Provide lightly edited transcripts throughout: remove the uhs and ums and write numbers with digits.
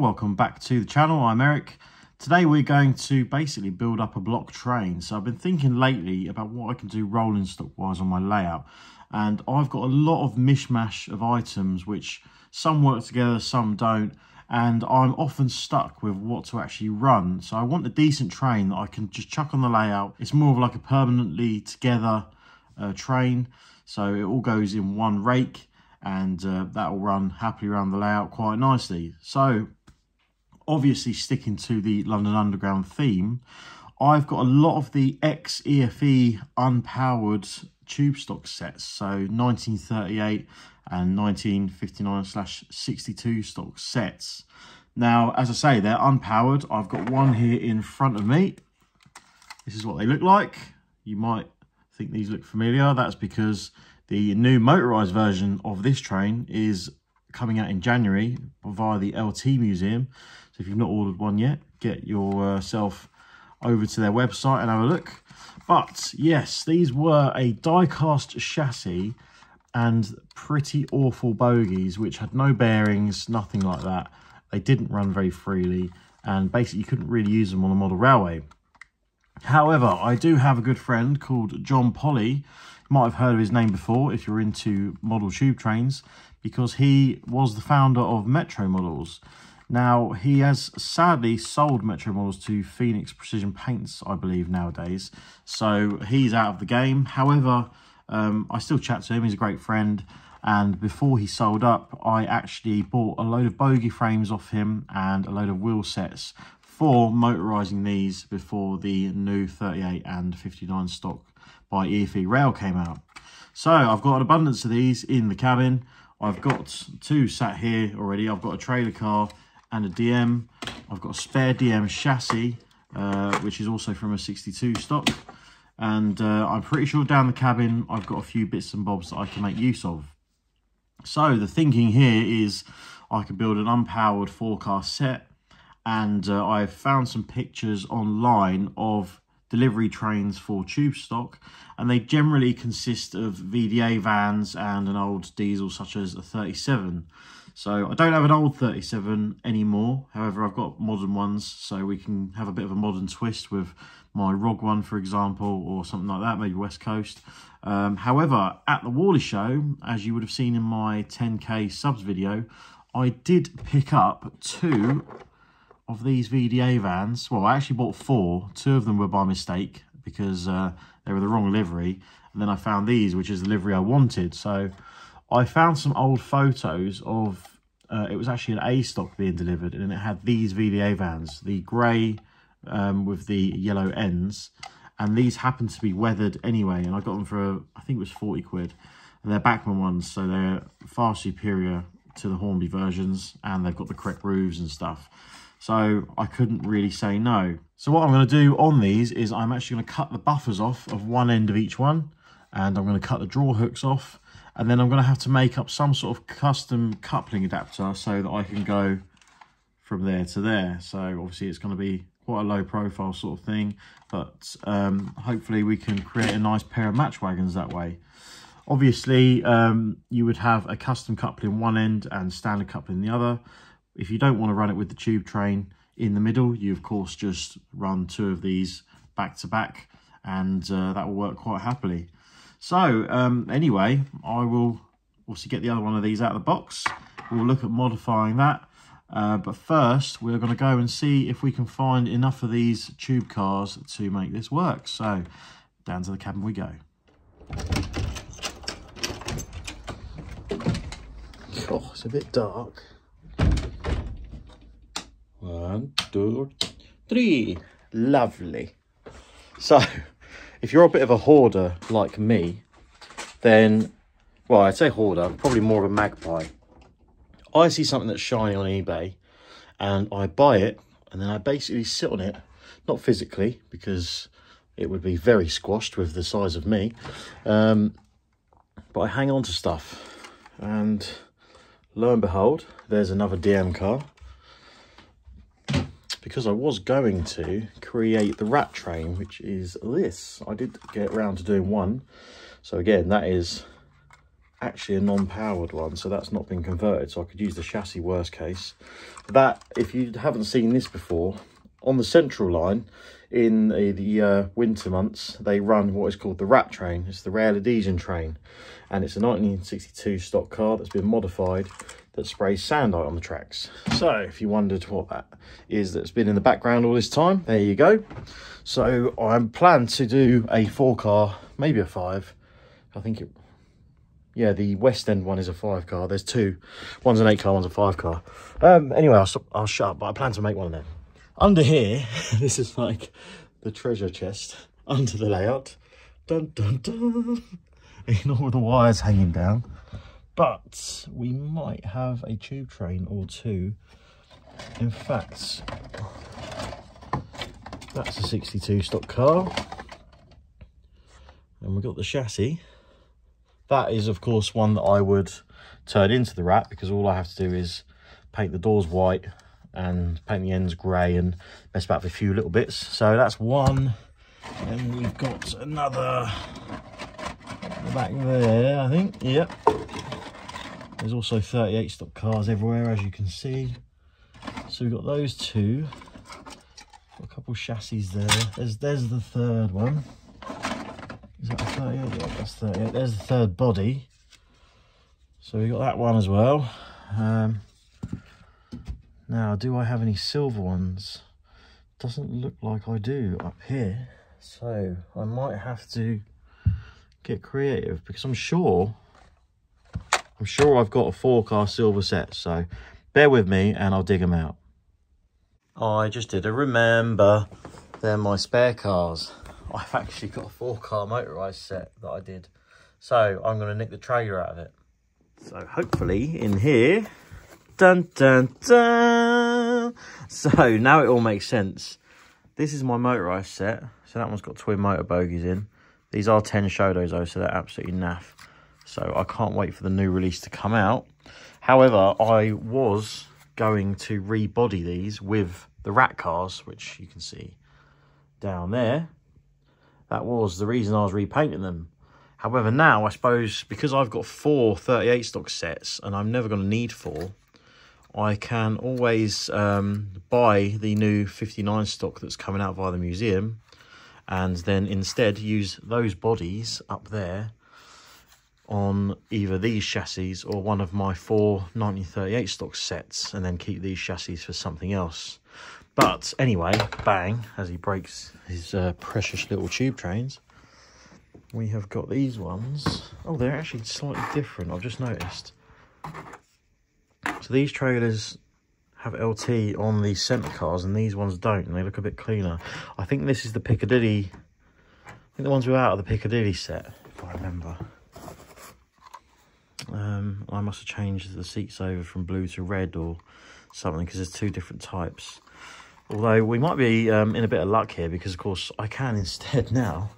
welcome back to the channel. I'm Eric. Today we're going to basically build up a block train. So I've been thinking lately about what I can do rolling stock wise on my layout, and I've got a lot of mishmash of items which some work together, some don't, and I'm often stuck with what to actually run. So I want a decent train that I can just chuck on the layout. It's more of like a permanently together train, so it all goes in one rake, and that will run happily around the layout quite nicely. So obviously sticking to the London Underground theme, I've got a lot of the ex-EFE unpowered tube stock sets, so 1938 and 1959/62 stock sets. Now, as I say, they're unpowered. I've got one here in front of me. This is what they look like. You might think these look familiar. That's because the new motorised version of this train is coming out in January via the LT Museum. So if you've not ordered one yet, get yourself over to their website and have a look. But yes, these were a die-cast chassis and pretty awful bogies, which had no bearings, nothing like that. They didn't run very freely, and basically you couldn't really use them on a model railway. However, I do have a good friend called John Polly. Might have heard of his name before if you're into model tube trains, because he was the founder of Metro Models. Now, he has sadly sold Metro Models to Phoenix Precision Paints, I believe, nowadays. So he's out of the game. However, I still chat to him. He's a great friend. And before he sold up, I actually bought a load of bogie frames off him and a load of wheel sets for motorising these before the new 38 and 59 stock by EFE Rail came out. So I've got an abundance of these in the cabin. I've got two sat here already. I've got a trailer car and a DM. I've got a spare DM chassis, which is also from a 62 stock. And I'm pretty sure down the cabin, I've got a few bits and bobs that I can make use of. So the thinking here is I can build an unpowered four-car set. And I've found some pictures online of delivery trains for tube stock, and they generally consist of VDA vans and an old diesel such as a 37. So I don't have an old 37 anymore, however I've got modern ones, so we can have a bit of a modern twist with my ROG one, for example, or something like that, maybe West Coast. However, at the Warley Show, as you would have seen in my 10k subs video, I did pick up two of these VDA vans. Well, I actually bought four. Two of them were by mistake because they were the wrong livery, and then I found these, which is the livery I wanted. So I found some old photos of it was actually an A stock being delivered, and it had these VDA vans, the grey with the yellow ends, and these happened to be weathered anyway, and I got them for I think it was 40 quid, and they're Bachmann ones, so they're far superior to the Hornby versions, and they've got the correct roofs and stuff. So I couldn't really say no. So what I'm going to do on these is I'm actually going to cut the buffers off of one end of each one, and I'm going to cut the draw hooks off, and then I'm going to have to make up some sort of custom coupling adapter so that I can go from there to there. So obviously it's going to be quite a low profile sort of thing, but hopefully we can create a nice pair of match wagons that way. Obviously you would have a custom coupling one end and standard coupling the other. If you don't want to run it with the tube train in the middle, you of course just run two of these back to back, and that will work quite happily. So anyway, I will also get the other one of these out of the box. We'll look at modifying that. But first, we're going to go and see if we can find enough of these tube cars to make this work. So down to the cabin we go. Oh, it's a bit dark. 1, 2, 3. Lovely. So, if you're a bit of a hoarder like me, then, well, I'd say hoarder, probably more of a magpie. I see something that's shiny on eBay, and I buy it, and then I basically sit on it, not physically, because it would be very squashed with the size of me, but I hang on to stuff, and lo and behold, there's another DM car. Because I was going to create the rat train, which is this. I did get around to doing one. So again, that is actually a non-powered one, so that's not been converted, so I could use the chassis worst case. That, if you haven't seen this before, on the central line in the winter months, they run what is called the rat train. It's the rail adhesion train, and it's a 1962 stock car that's been modified that sprays sandite on the tracks. So if you wondered what that is that's been in the background all this time, there you go. So I'm planning to do a 4 car, maybe a 5, I think it, yeah, the West End one is a 5 car. There's two. One's an 8 car, one's a 5 car. Anyway, I'll shut up, but I plan to make one of them. Under here, this is like the treasure chest under the layout. Dun, dun, dun. And all the wires hanging down. But we might have a tube train or two. In fact, that's a 62 stock car. And we've got the chassis. That is, of course, one that I would turn into the wrap, because all I have to do is paint the doors white and paint the ends grey and mess about with a few little bits. So that's one. Then we've got another back there, I think. Yep. There's also 38 stock cars everywhere, as you can see. So we've got those two. Got a couple of chassis there. There's the third one. Is that a 38? Yeah, that's 38. There's the third body. So we got that one as well. Now, do I have any silver ones? Doesn't look like I do up here. So I might have to get creative, because I'm sure I've got a 4 car silver set. So bear with me and I'll dig them out. I just did a remember. They're my spare cars. I've actually got a 4 car motorised set that I did. So I'm going to nick the trailer out of it. So hopefully in here, dun, dun, dun. So now it all makes sense. This is my motorised set. So that one's got twin motor bogies in. These are 10 Shodos though, so they're absolutely naff. So I can't wait for the new release to come out. However, I was going to rebody these with the rat cars, which you can see down there. That was the reason I was repainting them. However, now, I suppose, because I've got 4 38 stock sets and I'm never going to need 4, I can always buy the new 59 stock that's coming out via the museum, and then instead use those bodies up there on either these chassis or one of my 4 1938 stock sets, and then keep these chassis for something else. But anyway, bang, as he breaks his precious little tube trains, we have got these ones. Oh, they're actually slightly different, I've just noticed. So these trailers have LT on the centre cars, and these ones don't, and they look a bit cleaner. I think this is the Piccadilly, I think the ones were out of the Piccadilly set, if I remember. I must have changed the seats over from blue to red or something, because there's two different types. Although we might be in a bit of luck here, because of course I can instead now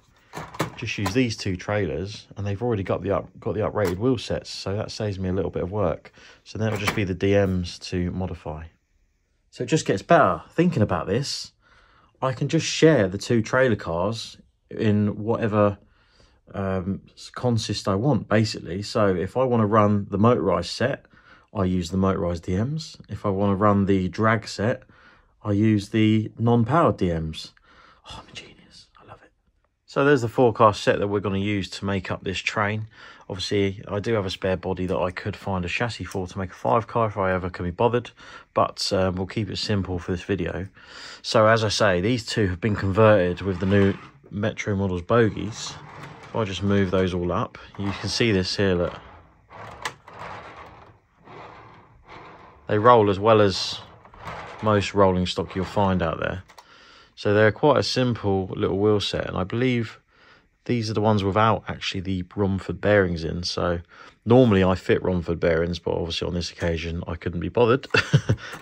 just use these two trailers, and they've already got the uprated wheel sets, so that saves me a little bit of work. So then it'll just be the DMs to modify. So it just gets better. Thinking about this, I can just share the two trailer cars in whatever consist I want, basically. So if I want to run the motorised set, I use the motorised DMs. If I want to run the drag set, I use the non-powered DMs. Oh, I'm a genius. I love it. So there's the 4 car set that we're going to use to make up this train. Obviously, I do have a spare body that I could find a chassis for to make a 5 car if I ever can be bothered. But we'll keep it simple for this video. So as I say, these two have been converted with the new Metro Models bogies. If I just move those all up, you can see this here, look. They roll as well as most rolling stock you'll find out there. So they're quite a simple little wheel set, and I believe these are the ones without actually the Romford bearings in. So normally I fit Romford bearings, but obviously on this occasion I couldn't be bothered.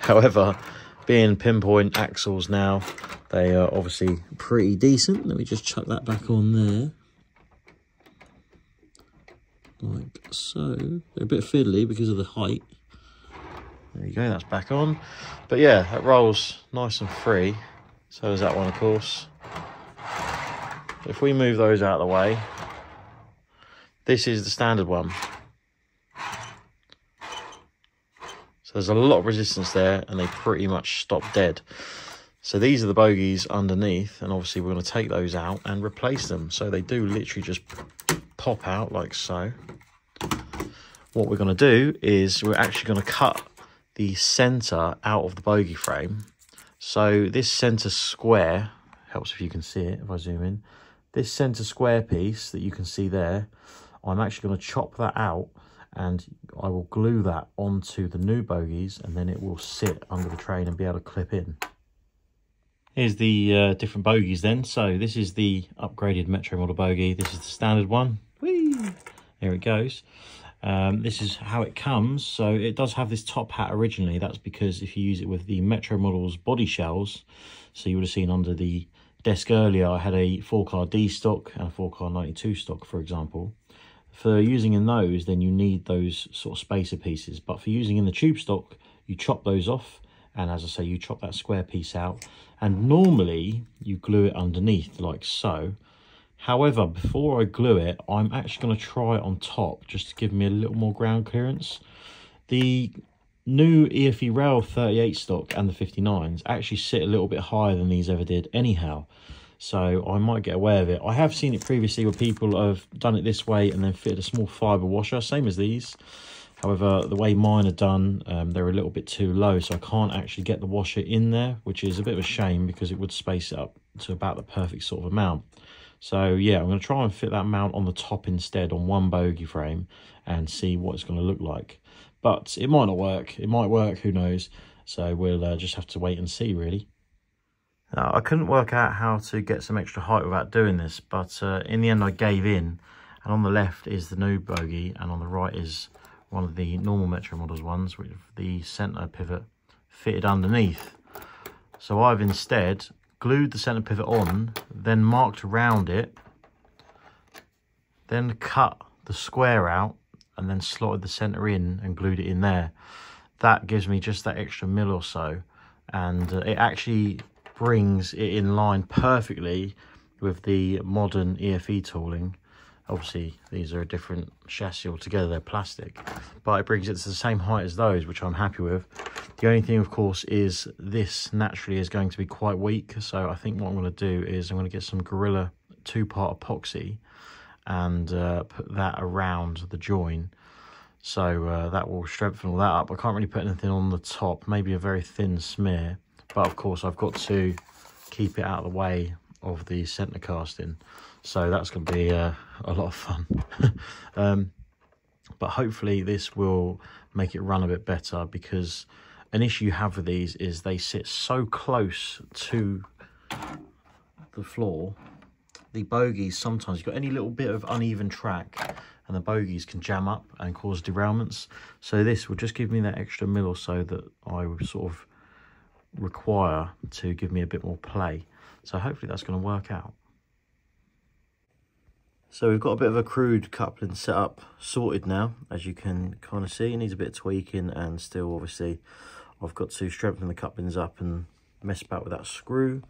However, being pinpoint axles now, they are obviously pretty decent. Let me just chuck that back on there. Like so. They're a bit fiddly because of the height. There you go, that's back on. But yeah, that rolls nice and free. So is that one, of course. If we move those out of the way, this is the standard one. So there's a lot of resistance there, and they pretty much stop dead. So these are the bogies underneath, and obviously we're going to take those out and replace them. So they do literally just pop out like so. What we're going to do is we're actually going to cut the centre out of the bogie frame. So this centre square, helps if you can see it if I zoom in, this centre square piece that you can see there, I'm actually going to chop that out and I will glue that onto the new bogies, and then it will sit under the train and be able to clip in. Here's the different bogies then. So this is the upgraded Metro Model bogie. This is the standard one. Whee! Here it goes. This is how it comes. So it does have this top hat originally. That's because if you use it with the Metro Models body shells, so you would have seen under the desk earlier, I had a 4-car D stock and a 4-car 92 stock, for example. For using in those, then you need those sort of spacer pieces. But for using in the tube stock, you chop those off. And as I say, you chop that square piece out. And normally you glue it underneath like so. However, before I glue it, I'm actually going to try it on top just to give me a little more ground clearance. The new EFE Rail 38 stock and the 59s actually sit a little bit higher than these ever did anyhow. So I might get away with it. I have seen it previously where people have done it this way and then fitted a small fibre washer, same as these. However, the way mine are done, they're a little bit too low, so I can't actually get the washer in there, which is a bit of a shame because it would space it up to about the perfect sort of amount. So yeah, I'm going to try and fit that mount on the top instead on one bogie frame and see what it's going to look like. But it might not work. It might work, who knows? So we'll just have to wait and see, really. Now, I couldn't work out how to get some extra height without doing this, but in the end I gave in, and on the left is the new bogie and on the right is one of the normal Metro Models ones with the centre pivot fitted underneath. So I've instead glued the centre pivot on, then marked around it, then cut the square out and then slotted the centre in and glued it in there. That gives me just that extra mil or so, and it actually brings it in line perfectly with the modern EFE tooling. Obviously, these are a different chassis altogether, they're plastic, but it brings it to the same height as those, which I'm happy with. The only thing, of course, is this naturally is going to be quite weak, so I think what I'm going to do is I'm going to get some Gorilla 2-part epoxy and put that around the join. So that will strengthen all that up. I can't really put anything on the top, maybe a very thin smear. But of course, I've got to keep it out of the way of the centre casting. So that's going to be a lot of fun. But hopefully this will make it run a bit better, because an issue you have with these is they sit so close to the floor. The bogies, sometimes you've got any little bit of uneven track and the bogies can jam up and cause derailments. So this will just give me that extra mil or so that I would sort of require to give me a bit more play. So hopefully that's going to work out. So we've got a bit of a crude coupling set up sorted now, as you can kind of see. It needs a bit of tweaking, and still obviously I've got to strengthen the couplings up and mess about with that screw.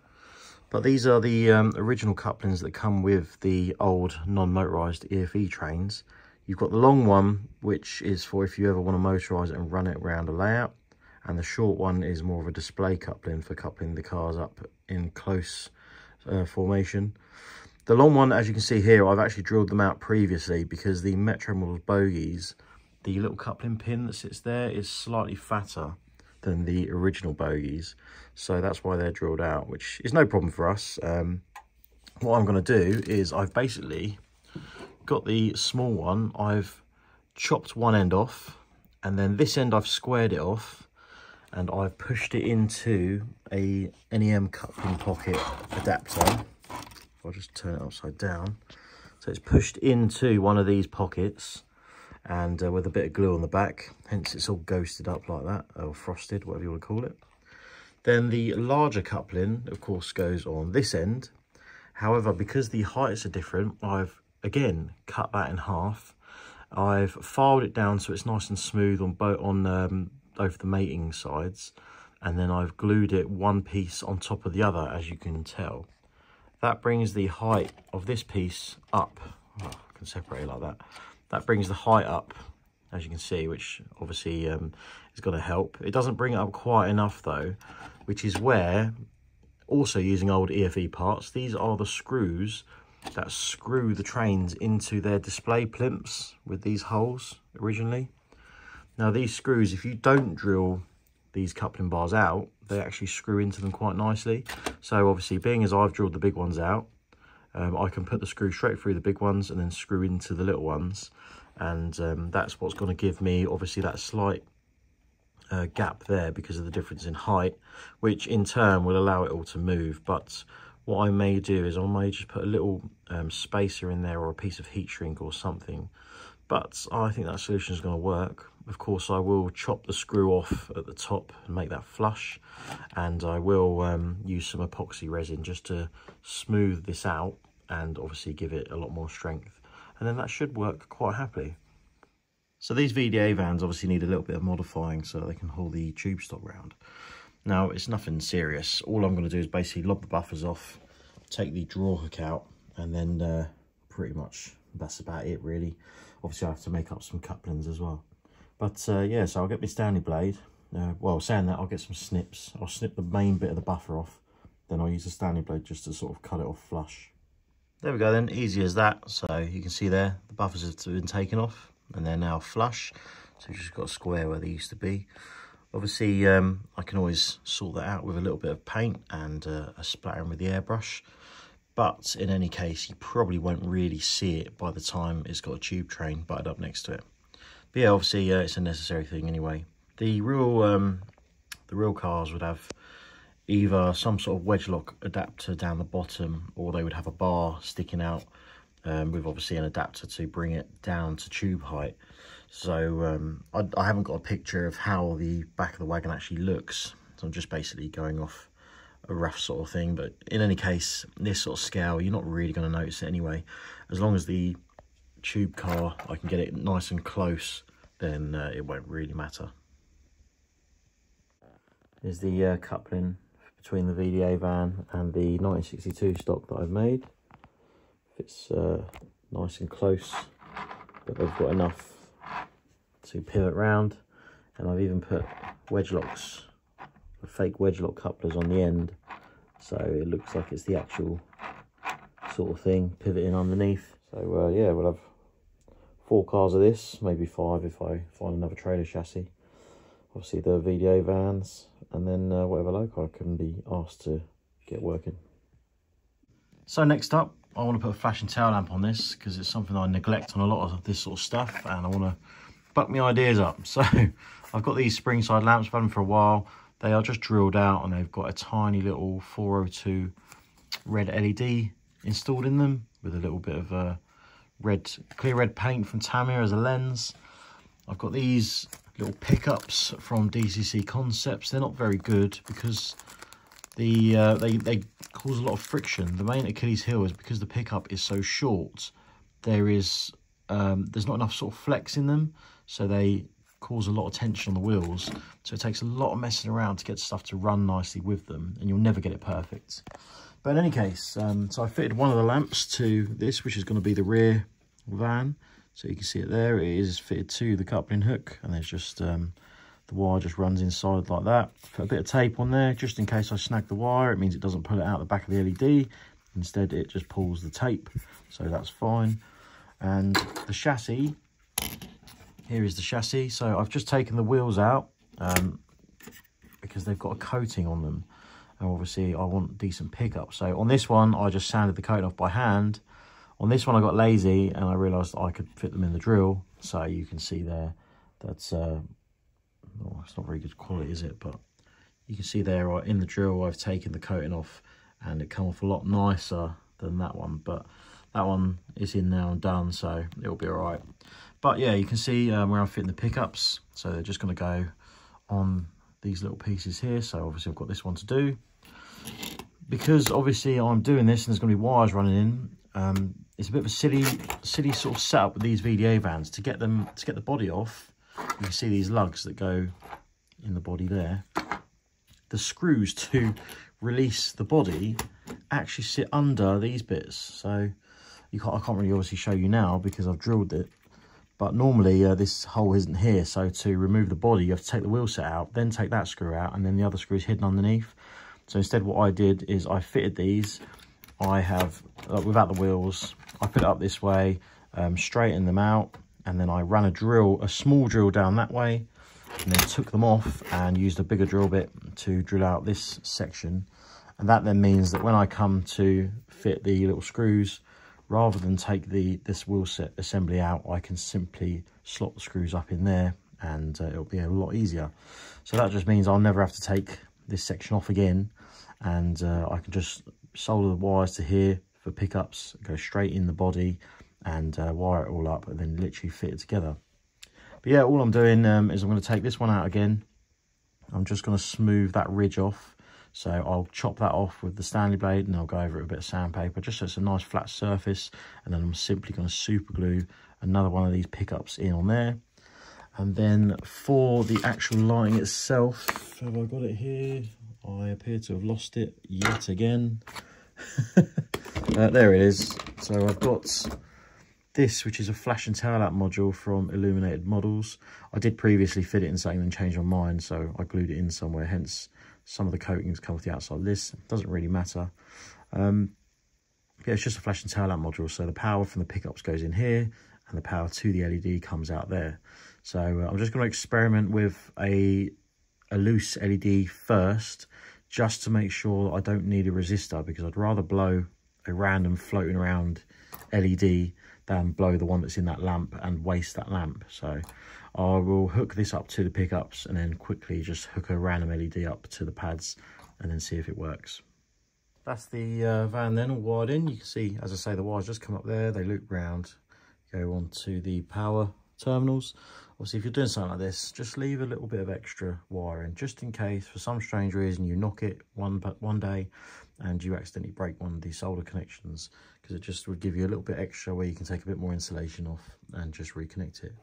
But these are the original couplings that come with the old non-motorised EFE trains. You've got the long one, which is for if you ever want to motorise it and run it around a layout. And the short one is more of a display coupling for coupling the cars up in close formation. The long one, as you can see here, I've actually drilled them out previously because the Metro Models bogies, the little coupling pin that sits there is slightly fatter than the original bogies. So that's why they're drilled out, which is no problem for us. What I'm going to do is I've basically got the small one. I've chopped one end off, and then this end I've squared it off, and I've pushed it into a NEM coupling pocket adapter. I'll just turn it upside down. So it's pushed into one of these pockets, and with a bit of glue on the back, hence it's all ghosted up like that, or frosted, whatever you want to call it. Then the larger coupling, of course, goes on this end. However, because the heights are different, I've, again, cut that in half. I've filed it down so it's nice and smooth on both the mating sides, and then I've glued it one piece on top of the other, as you can tell. That brings the height of this piece up. Oh, I can separate it like that. That brings the height up as you can see, which obviously is going to help. It doesn't bring it up quite enough though, which is where, also using old EFE parts, these are the screws that screw the trains into their display plimps with these holes originally. Now these screws, if you don't drill these coupling bars out, they actually screw into them quite nicely. So obviously, being as I've drilled the big ones out, I can put the screw straight through the big ones and then screw into the little ones, and that's what's going to give me obviously that slight gap there because of the difference in height, which in turn will allow it all to move. But what I may do is I may just put a little spacer in there or a piece of heat shrink or something. But I think that solution is going to work. Of course, I will chop the screw off at the top and make that flush. And I will use some epoxy resin just to smooth this out and obviously give it a lot more strength. And then that should work quite happily. So these VDA vans obviously need a little bit of modifying so they can haul the tube stock round. Now, it's nothing serious. All I'm going to do is basically lob the buffers off, take the draw hook out, and then pretty much that's about it, really. Obviously, I have to make up some couplings as well. But, yeah, so I'll get my Stanley blade. Well, saying that, I'll get some snips. I'll snip the main bit of the buffer off. Then I'll use the Stanley blade just to sort of cut it off flush. There we go, then. Easy as that. So you can see there, the buffers have been taken off, and they're now flush. So you've just got a square where they used to be. Obviously, I can always sort that out with a little bit of paint and a splattering with the airbrush. But in any case, you probably won't really see it by the time it's got a tube train butted up next to it. But yeah, obviously, it's a necessary thing anyway. The real cars would have either some sort of wedge lock adapter down the bottom, or they would have a bar sticking out with obviously an adapter to bring it down to tube height. So I haven't got a picture of how the back of the wagon actually looks. So I'm just basically going off a rough sort of thing. But in any case, this sort of scale, you're not really going to notice it anyway. As long as the tube car, I can get it nice and close, then it won't really matter. Here's the coupling between the VDA van and the 1962 stock that I've made. It's nice and close, but they've got enough to pivot round, and I've even put wedge locks, fake wedge lock couplers on the end, so it looks like it's the actual sort of thing pivoting underneath. So yeah, we'll have 4 cars of this, maybe 5 if I find another trailer chassis. Obviously the VDA vans, and then whatever loco I can be asked to get working. So next up, I want to put a flashing tail lamp on this because it's something I neglect on a lot of this sort of stuff, and I want to buck my ideas up. So I've got these Springside lamps, I've had them for a while. They are just drilled out and they've got a tiny little 402 red LED installed in them with a little bit of clear red paint from Tamiya as a lens. I've got these little pickups from DCC Concepts. They're not very good because they cause a lot of friction. The main Achilles heel is because the pickup is so short, there's not enough sort of flex in them, so they cause a lot of tension on the wheels. So it takes a lot of messing around to get stuff to run nicely with them, and you'll never get it perfect. But in any case, so I fitted one of the lamps to this, which is going to be the rear van. So you can see it there. It is fitted to the coupling hook, and there's just the wire just runs inside like that. Put a bit of tape on there just in case I snag the wire. It means it doesn't pull it out the back of the LED. Instead, it just pulls the tape, so that's fine. And the chassis, here is the chassis. So I've just taken the wheels out because they've got a coating on them, and obviously I want decent pickup. So on this one, I just sanded the coat off by hand. On this one, I got lazy and I realised I could fit them in the drill. So you can see there that's... Oh, it's not very good quality, is it? But you can see there in the drill, I've taken the coating off and it come off a lot nicer than that one. But that one is in now and done, so it'll be all right. But yeah, you can see where I'm fitting the pickups. So they're just going to go on these little pieces here. So obviously I've got this one to do. Because obviously I'm doing this and there's going to be wires running in, it's a bit of a silly sort of setup with these VDA vans. To get the body off, you can see these lugs that go in the body there. The screws to release the body actually sit under these bits. So I can't really obviously show you now because I've drilled it. But normally this hole isn't here, so to remove the body you have to take the wheel set out, then take that screw out, and then the other screw is hidden underneath. So instead what I did is I fitted these, I have, without the wheels, I put it up this way, straightened them out, and then I ran a drill, a small drill down that way, and then took them off and used a bigger drill bit to drill out this section. And that then means that when I come to fit the little screws, rather than take this wheel set assembly out, I can simply slot the screws up in there, and it'll be a lot easier. So that just means I'll never have to take this section off again, and I can just solder the wires to here for pickups, go straight in the body and wire it all up, and then literally fit it together. But yeah, all I'm doing is I'm going to take this one out again. I'm just going to smooth that ridge off. So I'll chop that off with the Stanley blade, and I'll go over it with a bit of sandpaper just so it's a nice flat surface. And then I'm simply going to super glue another one of these pickups in on there. And then for the actual lighting itself, have I got it here? I appear to have lost it yet again. There it is. So I've got this, which is a flash and tail out module from Illuminated Models. I did previously fit it in something and change my mind, so I glued it in somewhere, hence some of the coatings come off the outside of this. It doesn't really matter. Yeah, it's just a flash and tail out module, so the power from the pickups goes in here and the power to the LED comes out there. So I'm just going to experiment with a loose LED first, just to make sure that I don't need a resistor, because I'd rather blow a random floating around LED than blow the one that's in that lamp and waste that lamp. So I will hook this up to the pickups and then quickly just hook a random LED up to the pads and then see if it works. That's the van then, all wired in. You can see, as I say, the wires just come up there, they loop round, go on to the power terminals. Obviously, if you're doing something like this, just leave a little bit of extra wiring just in case for some strange reason you knock it one day and you accidentally break one of the solder connections, because it just would give you a little bit extra where you can take a bit more insulation off and just reconnect it.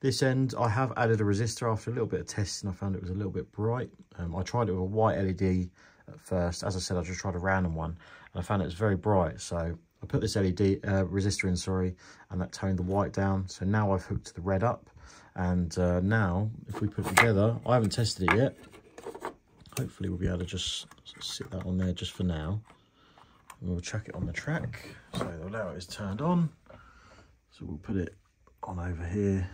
This end, I have added a resistor after a little bit of testing. I found it was a little bit bright. I tried it with a white LED at first. As I said, I just tried a random one and I found it was very bright. So I put this LED resistor in, sorry, and that toned the white down. So now I've hooked the red up. And now if we put it together, I haven't tested it yet. Hopefully we'll be able to just sit that on there just for now. And we'll chuck it on the track. So now it is turned on. So we'll put it on over here.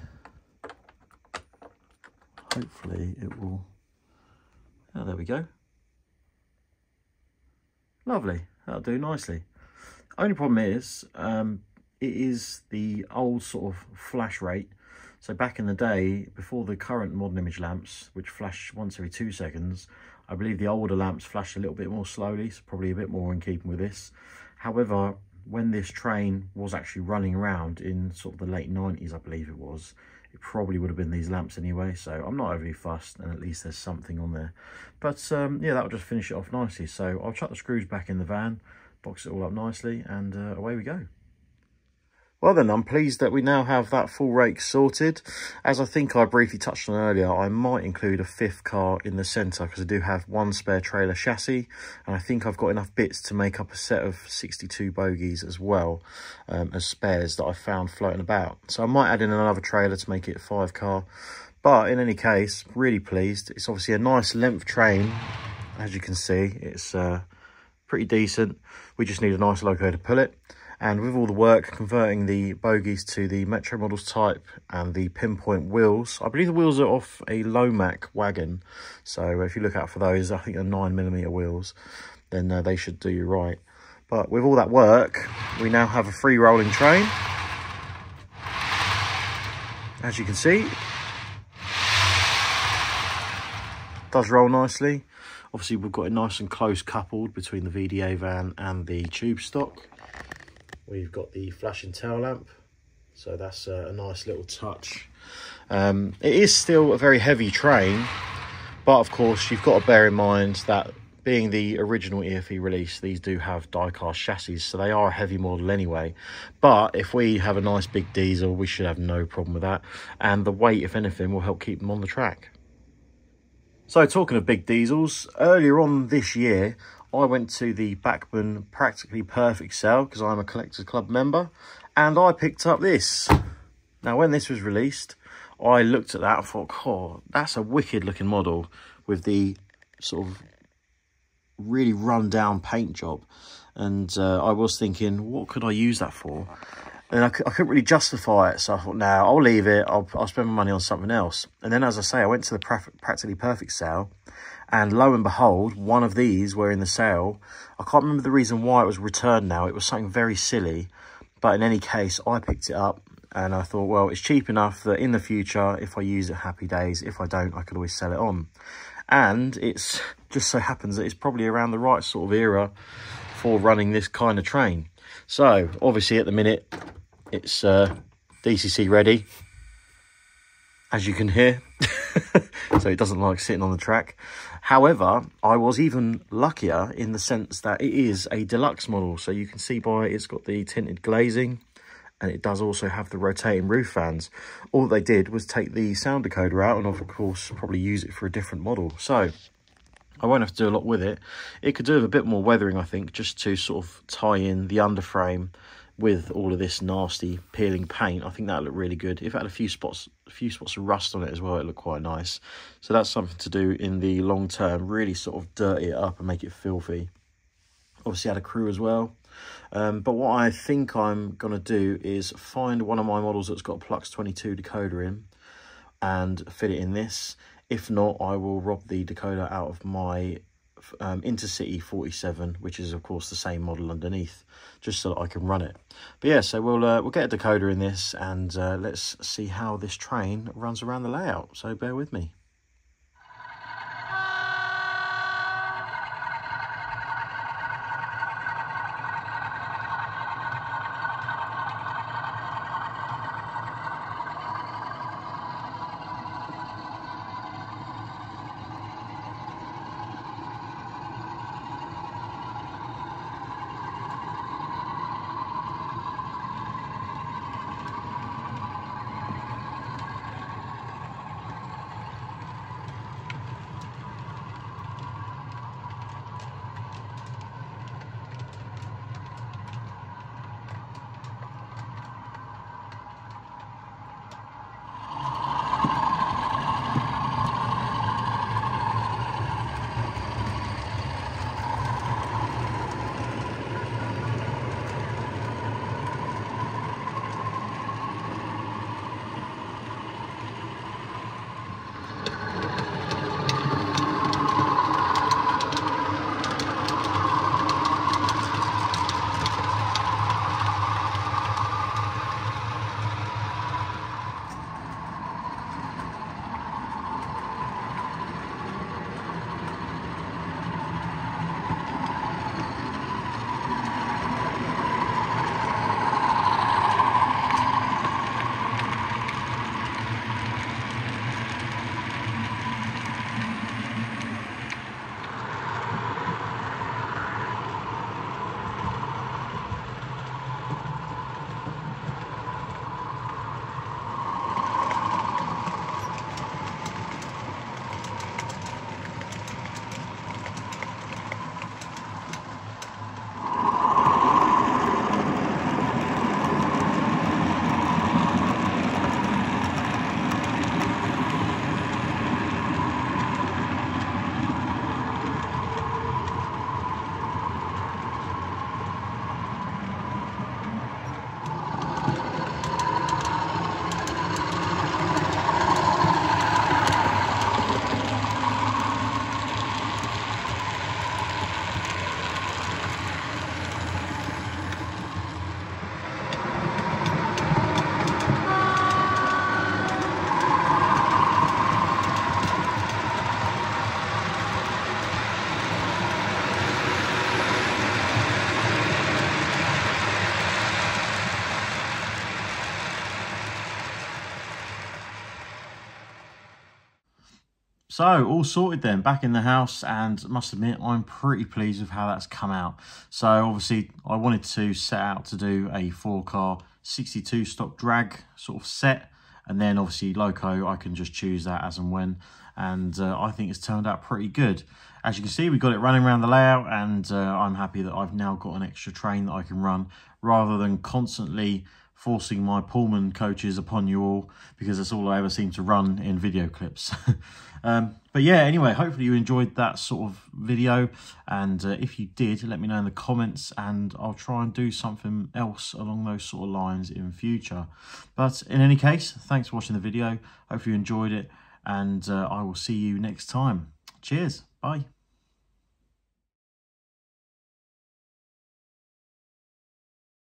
Hopefully it will, oh, there we go. Lovely, that'll do nicely. Only problem is, it is the old sort of flash rate. So back in the day, before the current modern image lamps, which flash once every 2 seconds, I believe the older lamps flash a little bit more slowly, so probably a bit more in keeping with this. However, when this train was actually running around in sort of the late 90s, I believe it was, it probably would have been these lamps anyway, so I'm not overly fussed, and at least there's something on there. But yeah, that'll just finish it off nicely. So I'll chuck the screws back in the van, box it all up nicely, and away we go. Well then, I'm pleased that we now have that full rake sorted. As I think I briefly touched on earlier, I might include a fifth car in the centre, because I do have one spare trailer chassis, and I think I've got enough bits to make up a set of 62 bogies as well, as spares that I found floating about. So I might add in another trailer to make it 5 car. But in any case, really pleased. It's obviously a nice length train, as you can see. It's pretty decent. We just need a nice loco to pull it. And with all the work, converting the bogies to the Metro Models type and the pinpoint wheels, I believe the wheels are off a Lomac wagon. So if you look out for those, I think they're 9mm wheels, then they should do you right. But with all that work, we now have a free rolling train, as you can see. It does roll nicely. Obviously, we've got it nice and close coupled between the VDA van and the tube stock. We've got the flash and tail lamp, so that's a nice little touch. It is still a very heavy train, but of course you've got to bear in mind that being the original EFE release, these do have die-cast chassis, so they are a heavy model anyway. But if we have a nice big diesel, we should have no problem with that. And the weight, if anything, will help keep them on the track. So talking of big diesels, earlier on this year, I went to the Bachmann Practically Perfect Sale, because I'm a Collectors Club member, and I picked up this. Now, when this was released, I looked at that and thought, oh, that's a wicked looking model with the sort of really run down paint job. And I was thinking, what could I use that for? And I couldn't really justify it. So I thought, no, I'll leave it. I'll spend my money on something else. And then, as I say, I went to the Practically Perfect sale. And lo and behold, one of these were in the sale. I can't remember the reason why it was returned now. It was something very silly. But in any case, I picked it up. And I thought, well, it's cheap enough that in the future, if I use it, happy days. If I don't, I could always sell it on. And it's just so happens that it's probably around the right sort of era for running this kind of train. So obviously at the minute, it's DCC ready, as you can hear. So it doesn't like sitting on the track. However, I was even luckier in the sense that it is a deluxe model. So you can see by it's got the tinted glazing. And it does also have the rotating roof fans. All they did was take the sound decoder out and, of course, probably use it for a different model. So I won't have to do a lot with it. It could do with a bit more weathering, I think, just to sort of tie in the underframe with all of this nasty peeling paint. I think that looked really good. If it had a few spots of rust on it as well, it looked quite nice. So that's something to do in the long term, really sort of dirty it up and make it filthy. Obviously, I had a crew as well. But what I think I'm going to do is find one of my models that's got a Plux 22 decoder in and fit it in this. If not, I will rob the decoder out of my Intercity 47, which is, of course, the same model underneath, just so that I can run it. But yeah, so we'll get a decoder in this and let's see how this train runs around the layout. So bear with me. So all sorted then, back in the house, and must admit I'm pretty pleased with how that's come out. So obviously I wanted to set out to do a 4-car 62 stock drag sort of set, and then obviously loco I can just choose that as and when, and I think it's turned out pretty good. As you can see, we've got it running around the layout, and I'm happy that I've now got an extra train that I can run rather than constantly forcing my Pullman coaches upon you all, because that's all I ever seem to run in video clips. But yeah, anyway, hopefully you enjoyed that sort of video, and if you did, let me know in the comments and I'll try and do something else along those sort of lines in future. But in any case, thanks for watching the video, hopefully you enjoyed it, and I will see you next time. Cheers, bye.